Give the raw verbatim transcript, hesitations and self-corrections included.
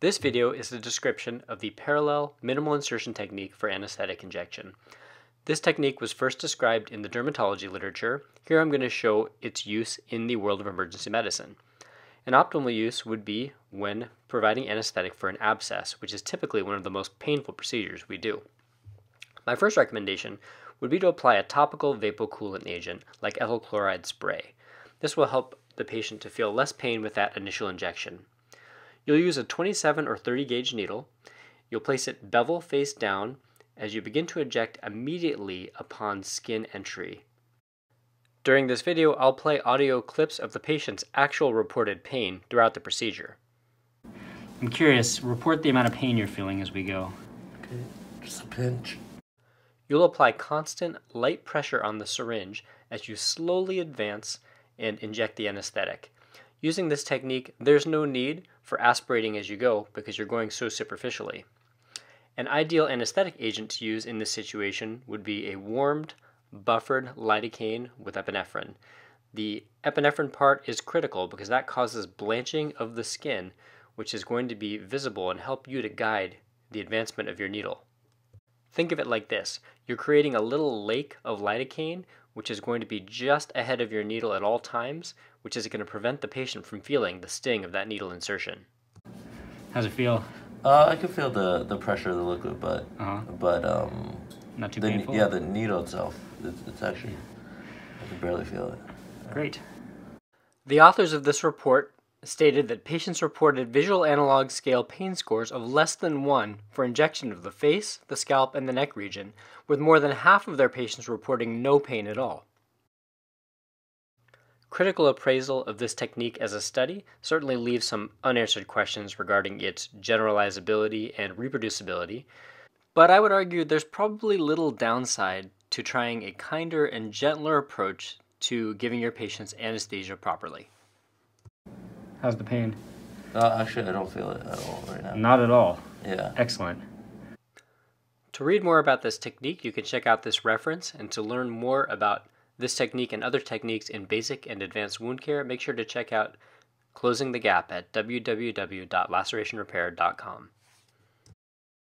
This video is a description of the parallel minimal insertion technique for anesthetic injection. This technique was first described in the dermatology literature. Here I'm going to show its use in the world of emergency medicine. An optimal use would be when providing anesthetic for an abscess, which is typically one of the most painful procedures we do. My first recommendation would be to apply a topical vapocoolant agent like ethyl chloride spray. This will help the patient to feel less pain with that initial injection. You'll use a twenty-seven or thirty gauge needle. You'll place it bevel face down as you begin to inject immediately upon skin entry. During this video, I'll play audio clips of the patient's actual reported pain throughout the procedure. I'm curious, report the amount of pain you're feeling as we go. Okay, just a pinch. You'll apply constant light pressure on the syringe as you slowly advance and inject the anesthetic. Using this technique, there's no need for aspirating as you go because you're going so superficially. An ideal anesthetic agent to use in this situation would be a warmed, buffered lidocaine with epinephrine. The epinephrine part is critical because that causes blanching of the skin, which is going to be visible and help you to guide the advancement of your needle. Think of it like this. You're creating a little lake of lidocaine, which is going to be just ahead of your needle at all times, which is going to prevent the patient from feeling the sting of that needle insertion. How's it feel? Uh, I can feel the, the pressure of the liquid, but uh-huh. but um, not too the, painful. Yeah, the needle itself, it's, it's actually, I can barely feel it. Great. The authors of this report stated that patients reported visual analog scale pain scores of less than one for injection of the face, the scalp, and the neck region, with more than half of their patients reporting no pain at all. Critical appraisal of this technique as a study certainly leaves some unanswered questions regarding its generalizability and reproducibility, but I would argue there's probably little downside to trying a kinder and gentler approach to giving your patients anesthesia properly. How's the pain? Uh, actually, I don't feel it at all right now. Not at all? Yeah. Excellent. To read more about this technique, you can check out this reference, and to learn more about this technique and other techniques in basic and advanced wound care, make sure to check out Closing the Gap at w w w dot laceration repair dot com.